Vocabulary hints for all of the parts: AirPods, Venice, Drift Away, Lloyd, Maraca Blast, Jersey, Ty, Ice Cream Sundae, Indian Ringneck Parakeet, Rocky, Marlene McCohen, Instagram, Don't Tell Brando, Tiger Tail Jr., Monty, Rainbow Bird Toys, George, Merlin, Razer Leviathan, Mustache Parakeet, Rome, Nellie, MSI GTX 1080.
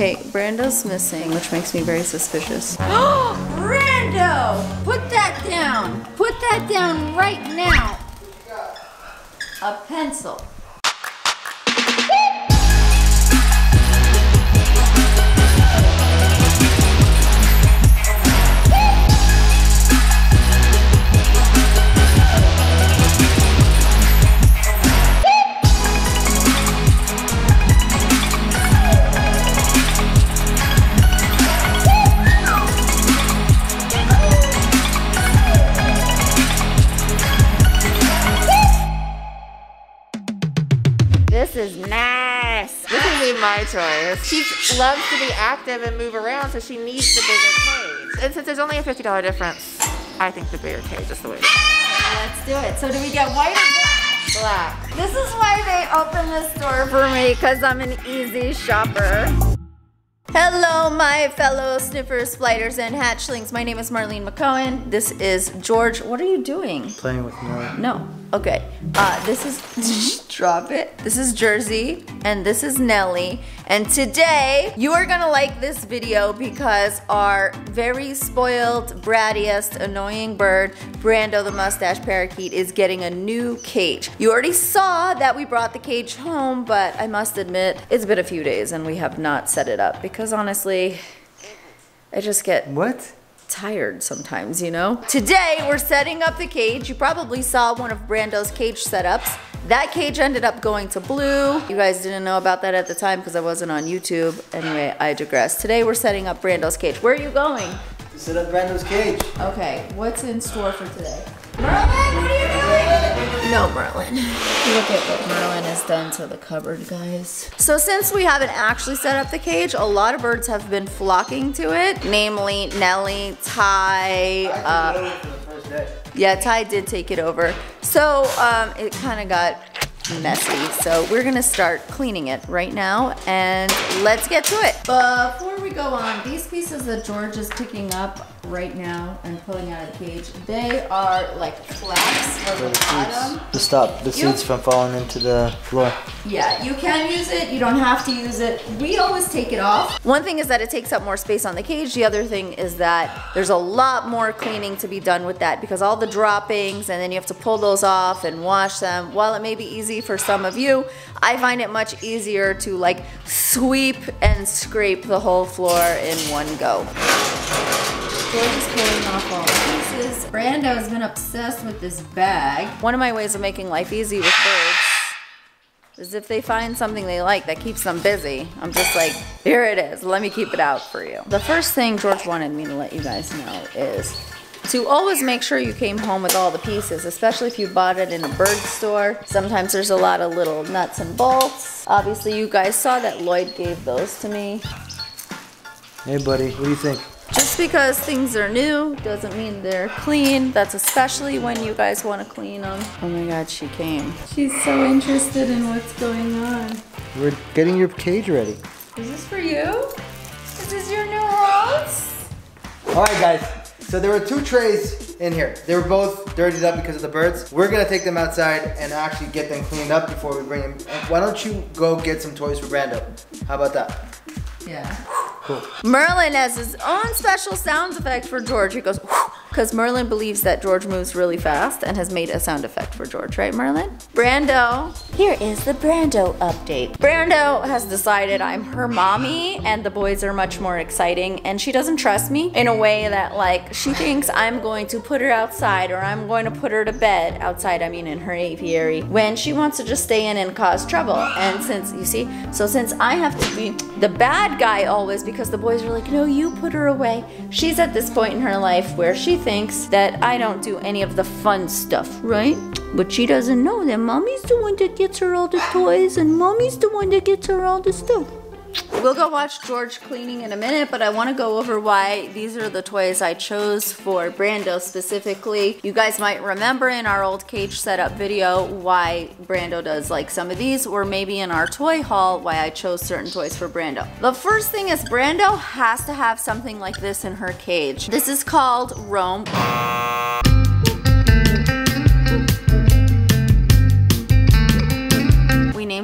Okay, Brando's missing, which makes me very suspicious. Oh, Brando! Put that down! Put that down right now! A pencil. This is nice. This would be my choice. She loves to be active and move around, so she needs the bigger cage. And since there's only a $50 difference, I think the bigger cage is the way to go. Let's do it. So do we get white or black? Black. This is why they opened this store for me, because I'm an easy shopper. Hello, my fellow sniffers, spiders, and hatchlings. My name is Marlene McCohen. This is George. What are you doing? Playing with Nellie. No. Okay. This is drop it. This is Jersey, and this is Nellie. And today you are gonna like this video because our very spoiled, brattiest, annoying bird, Brando the mustache parakeet, is getting a new cage. You already saw that we brought the cage home, but I must admit it's been a few days and we have not set it up because honestly, I just get what? Tired sometimes, you know? Today, we're setting up the cage. You probably saw one of Brando's cage setups. That cage ended up going to blue. You guys didn't know about that at the time because I wasn't on YouTube. Anyway, I digress. Today, we're setting up Brando's cage. Where are you going? To set up Brando's cage. Okay, what's in store for today? Merlin, what are you doing? No, Merlin. Look at what Merlin has done to the cupboard, guys. So since we haven't actually set up the cage, a lot of birds have been flocking to it, namely Nellie, Ty. Yeah, Ty did take it over. So it kind of got messy. So we're gonna start cleaning it right now and let's get to it. Before we go on, these pieces that George is picking up right now and pulling out of the cage, they are like flaps for the bottom. To stop the seeds from falling into the floor. Yeah, you can use it, you don't have to use it. We always take it off. One thing is that it takes up more space on the cage. The other thing is that there's a lot more cleaning to be done with that because all the droppings, and then you have to pull those off and wash them. While it may be easy for some of you, I find it much easier to like sweep and scrape the whole floor in one go. George is pulling off all the pieces. Brando has been obsessed with this bag. One of my ways of making life easy with birds is if they find something they like that keeps them busy, I'm just like, here it is, let me keep it out for you. The first thing George wanted me to let you guys know is to always make sure you came home with all the pieces, especially if you bought it in a bird store. Sometimes there's a lot of little nuts and bolts. Obviously, you guys saw that Lloyd gave those to me. Hey buddy, what do you think? Just because things are new doesn't mean they're clean. That's especially when you guys want to clean them. Oh my God, she came. She's so interested in what's going on. We're getting your cage ready. Is this for you? Is this your new house? All right, guys. So there were two trays in here. They were both dirtied up because of the birds. We're gonna take them outside and actually get them cleaned up before we bring them. Why don't you go get some toys for Brando? How about that? Yeah. Cool. Merlin has his own special sound effect for George. He goes, because Merlin believes that George moves really fast and has made a sound effect for George, right Merlin? Brando. Here is the Brando update. Brando has decided I'm her mommy and the boys are much more exciting, and she doesn't trust me in a way that like she thinks I'm going to put her outside or I'm going to put her to bed, outside I mean in her aviary, when she wants to just stay in and cause trouble. And since, you see, so since I have to be the bad guy always because the boys are like, no, you put her away, she's at this point in her life where she thinks that I don't do any of the fun stuff, right? But she doesn't know that mommy's the one that gets her all the toys and mommy's the one that gets her all the stuff. We'll go watch George cleaning in a minute, but I want to go over why these are the toys I chose for Brando specifically. You guys might remember in our old cage setup video why Brando does like some of these, or maybe in our toy haul why I chose certain toys for Brando. The first thing is Brando has to have something like this in her cage. This is called Rome.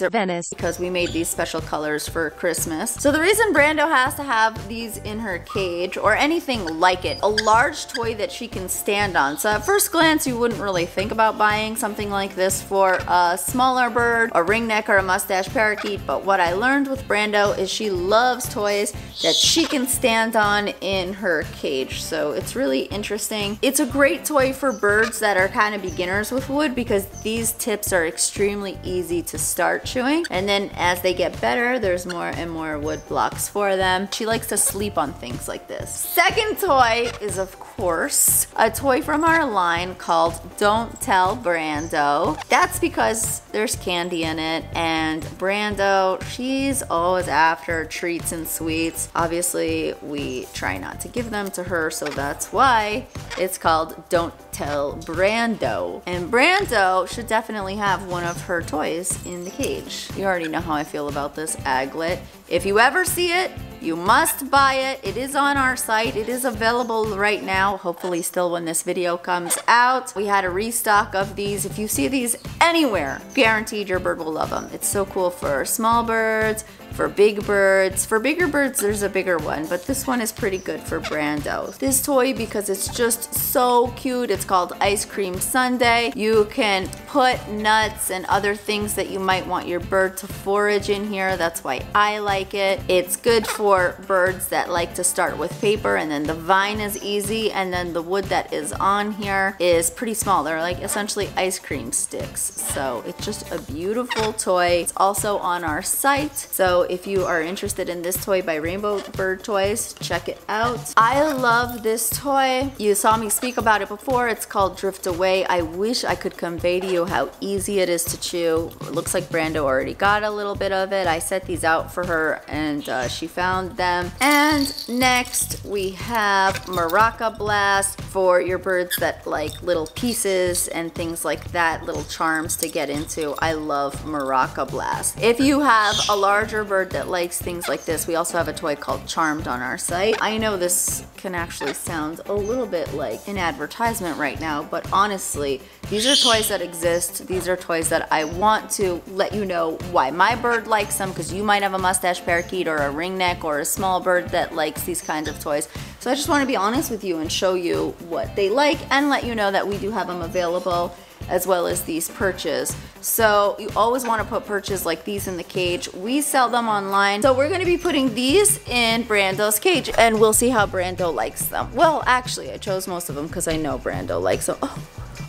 Queens or Venice because we made these special colors for Christmas. So the reason Brando has to have these in her cage, or anything like it, a large toy that she can stand on. So at first glance, you wouldn't really think about buying something like this for a smaller bird, a ringneck or a mustache parakeet, but what I learned with Brando is she loves toys that she can stand on in her cage. So it's really interesting. It's a great toy for birds that are kind of beginners with wood because these tips are extremely easy to start chewing, and then as they get better, there's more and more wood blocks for them. She likes to sleep on things like this. Second toy is, of course, a toy from our line called Don't Tell Brando. That's because there's candy in it, and Brando, she's always after treats and sweets. Obviously, we try not to give them to her, so that's why it's called Don't Tell Brando. And Brando should definitely have one of her toys in the cage. You already know how I feel about this aglet. If you ever see it, you must buy it. It is on our site. It is available right now, hopefully still when this video comes out. We had a restock of these. If you see these anywhere, guaranteed your bird will love them. It's so cool for small birds, for big birds. For bigger birds, there's a bigger one, but this one is pretty good for Brando. This toy, because it's just so cute, it's called Ice Cream Sundae. You can put nuts and other things that you might want your bird to forage in here. That's why I like it. It's good for birds that like to start with paper, and then the vine is easy, and then the wood that is on here is pretty small. They're like essentially ice cream sticks. So it's just a beautiful toy. It's also on our site. So if you are interested in this toy by Rainbow Bird Toys, check it out. I love this toy. You saw me speak about it before. It's called Drift Away. I wish I could convey to you how easy it is to chew. It looks like Brando already got a little bit of it. I set these out for her, and she found them. And next we have Maraca Blast for your birds that like little pieces and things like that, little charms to get into. I love Maraca Blast. If you have a larger bird that likes things like this, we also have a toy called Charmed on our site. I know this can actually sound a little bit like an advertisement right now, but honestly, these are toys that exist. These are toys that I want to let you know why my bird likes them, because you might have a mustache parakeet or a ringneck or a small bird that likes these kinds of toys. So I just want to be honest with you and show you what they like and let you know that we do have them available, as well as these perches. So you always want to put perches like these in the cage. We sell them online. So we're going to be putting these in Brando's cage, and we'll see how Brando likes them. Well, actually, I chose most of them because I know Brando likes them.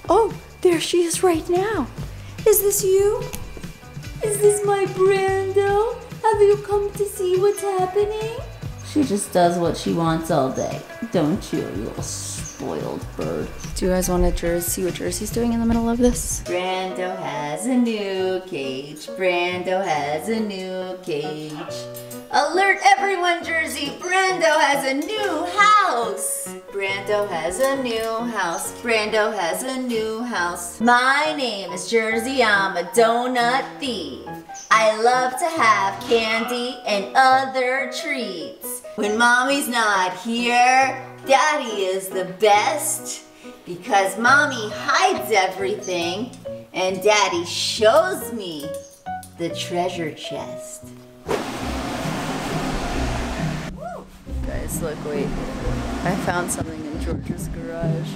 Oh, there she is right now. Is this you? Is this my Brando? Have you come to see what's happening? She just does what she wants all day, don't you, you little spoiled bird. Do you guys want to see what Jersey's doing in the middle of this? Brando has a new cage. Brando has a new cage. Alert everyone, Jersey! Brando has a new house! Brando has a new house. Brando has a new house. My name is Jersey. I'm a donut thief. I love to have candy and other treats. When mommy's not here, daddy is the best, because mommy hides everything and daddy shows me the treasure chest. Guys, look, wait. I found something in George's garage.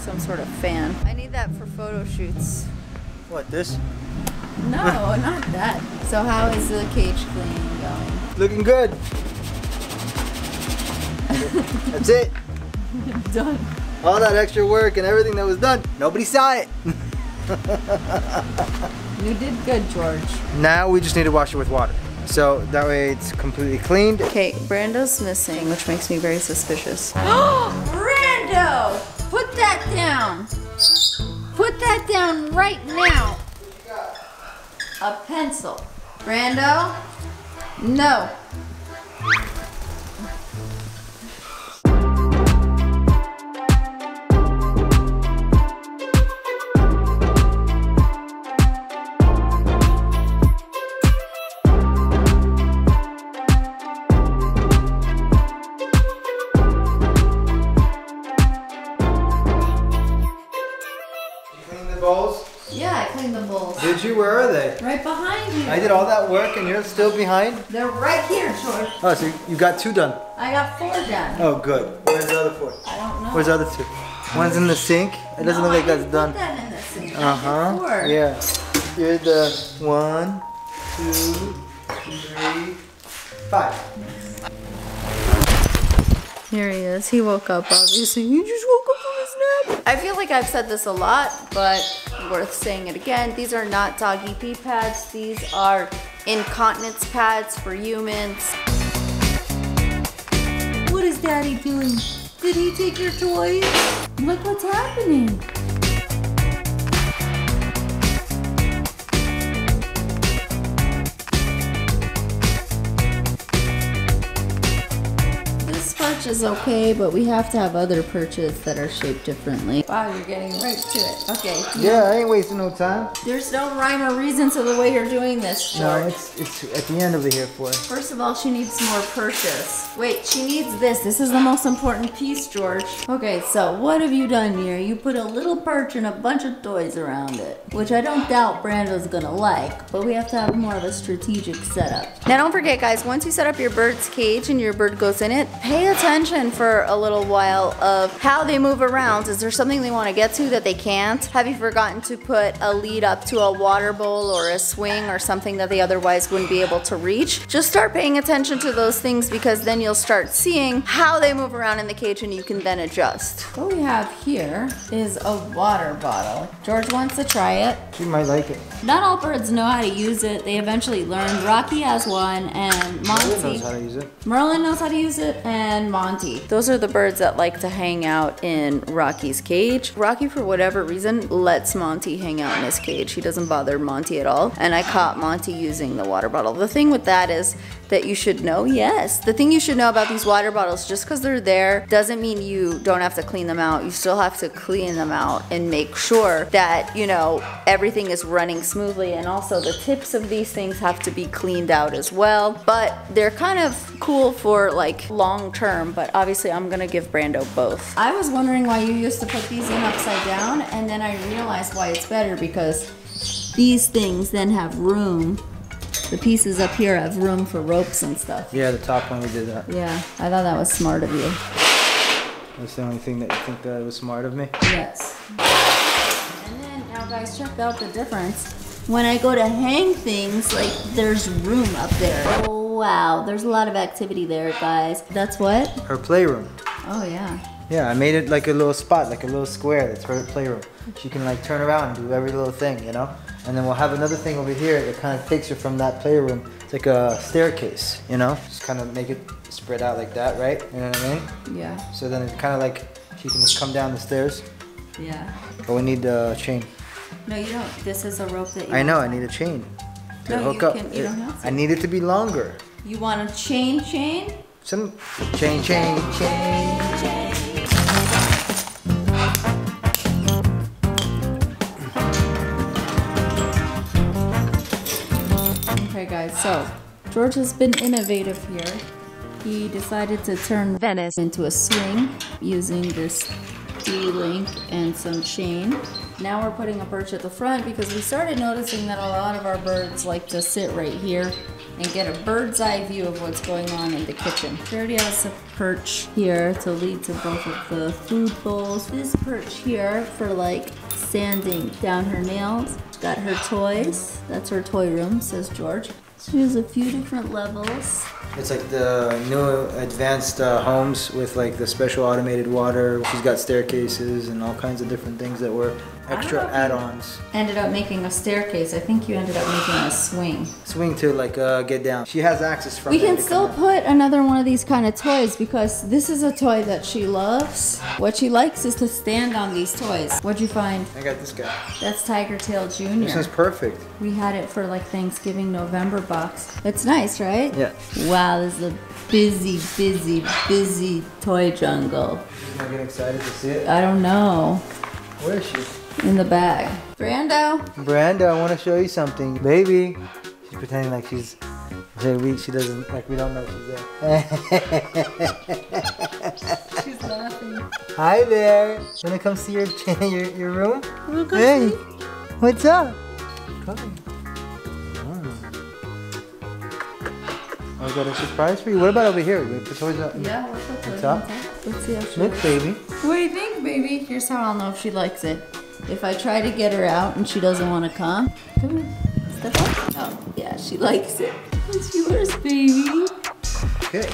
Some sort of fan. I need that for photo shoots. What, this? No, not that. So how is the cage cleaning going? Looking good. That's it. Done. All that extra work and everything that was done, nobody saw it. You did good, George. Now we just need to wash it with water. So that way it's completely cleaned. Okay, Brando's missing, which makes me very suspicious. Oh, Brando! Put that down. Put that down right now. A pencil. Brando? No. are they? Right behind you. I did all that work and you're still behind? They're right here, George. Oh, so you got two done? I got four done. Oh, good. Where's the other four? I don't know. Where's the other two? One's in the sink. It doesn't look like that's done. Put that in the sink. Uh-huh. Yeah. You're the 1, 2, 3, 5. Here he is. He woke up, obviously. You just woke up from a nap. I feel like I've said this a lot, but worth saying it again. These are not doggy pee pads. These are incontinence pads for humans. What is Daddy doing? Did he take your toys? Look what's happening. Is okay, but we have to have other perches that are shaped differently. Wow, you're getting right to it. Okay. Yeah, I ain't wasting no time. There's no rhyme or reason to the way you're doing this, George. No, it's at the end of the here for. First of all, she needs more perches. Wait, she needs this. This is the most important piece, George. Okay, so what have you done here? You put a little perch and a bunch of toys around it, which I don't doubt Brando's gonna like, but we have to have more of a strategic setup. Now don't forget, guys, once you set up your bird's cage and your bird goes in it, pay attention for a little while of how they move around. Is there something they want to get to that they can't? Have you forgotten to put a lead up to a water bowl or a swing or something that they otherwise wouldn't be able to reach? Just start paying attention to those things, because then you'll start seeing how they move around in the cage and you can then adjust. What we have here is a water bottle. George wants to try it. She might like it. Not all birds know how to use it. They eventually learn. Rocky has one and Monty. Merlin knows how to use it. Merlin knows how to use it and Monty. Those are the birds that like to hang out in Rocky's cage. Rocky, for whatever reason, lets Monty hang out in his cage. He doesn't bother Monty at all. And I caught Monty using the water bottle. The thing with that is that you should know, yes. The thing you should know about these water bottles, just because they're there doesn't mean you don't have to clean them out. You still have to clean them out and make sure that, you know, everything is running smoothly. And also the tips of these things have to be cleaned out as well. But they're kind of cool for like long term. But obviously I'm gonna give Brando both. I was wondering why you used to put these in upside down, and then I realized why it's better, because these things then have room. The pieces up here have room for ropes and stuff. Yeah, the top one we did that. Yeah, I thought that was smart of you. That's the only thing that you think that was smart of me? Yes. And then, now guys, check out the difference. When I go to hang things, like, there's room up there. Wow, there's a lot of activity there, guys. That's what? Her playroom. Oh, yeah. Yeah, I made it like a little spot, like a little square. That's her playroom. She can like turn around and do every little thing, you know? And then we'll have another thing over here that kind of takes her from that playroom. It's like a staircase, you know? Just kind of make it spread out like that, right? You know what I mean? Yeah. So then it's kind of like she can just come down the stairs. Yeah. But we need a chain. No, you don't. This is a rope that you I know, I need a chain to hook up. You don't have to. I need it to be longer. You want a chain? Some chain. Okay guys, so George has been innovative here. He decided to turn Venice into a swing using this D-link and some chain. Now we're putting a perch at the front, because we started noticing that a lot of our birds like to sit right here and get a bird's eye view of what's going on in the kitchen. She already has a perch here to lead to both of the food bowls. This perch here for like sanding down her nails. She's got her toys. That's her toy room, says George. She has a few different levels. It's like the new advanced homes with like the special automated water. She's got staircases and all kinds of different things that were extra add-ons. Ended up making a staircase. I think you ended up making a swing. Swing to like get down. She has access from it. We can still put another one of these kind of toys, because this is a toy that she loves. What she likes is to stand on these toys. What'd you find? I got this guy. That's Tiger Tail Jr. This is perfect. We had it for like Thanksgiving November box. It's nice, right? Yeah. Wow, this is a busy toy jungle. She's not getting excited to see it? I don't know. Where is she? In the bag. Brando, I want to show you something. Baby. She's pretending like she doesn't, like we don't know she's there. She's laughing. Hi there. Wanna come see your room? Hey, what's up? Come. I got a surprise for you. What about over here? We put toys up. Yeah, we'll put toys up. Let's see how she looks. Look, baby. What do you think, baby? Here's how I'll know if she likes it. If I try to get her out and she doesn't want to come. Come here. Step up. Oh, yeah, she likes it. It's yours, baby. Okay.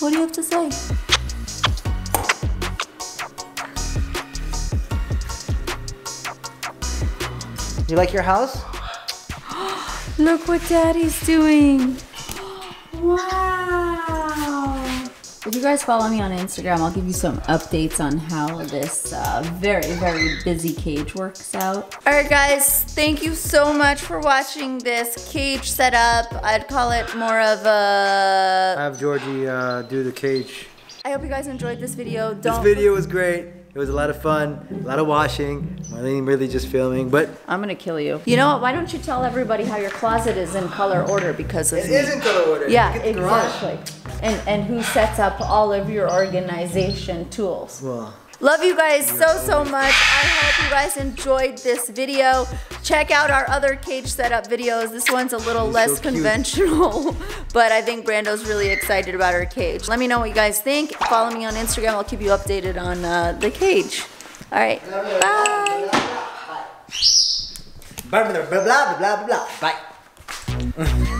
What do you have to say? You like your house? Look what Daddy's doing. Wow. If you guys follow me on Instagram, I'll give you some updates on how this very, very busy cage works out. All right, guys, thank you so much for watching this cage setup. I'd call it more of a... I have Georgie do the cage. I hope you guys enjoyed this video. This video was great. It was a lot of fun, a lot of washing. Marlene really just filming, but... I'm gonna kill you. You know what, why don't you tell everybody how your closet is in color order because of it me. Is in color order. Yeah, exactly. And who sets up all of your organization tools. Well. Love you guys so much. I hope you guys enjoyed this video. Check out our other cage setup videos. This one's a little less conventional, but I think Brando's really excited about our cage. Let me know what you guys think. Follow me on Instagram. I'll keep you updated on the cage. All right, bye. Bye. Blah, blah, blah, blah, blah, blah. Bye.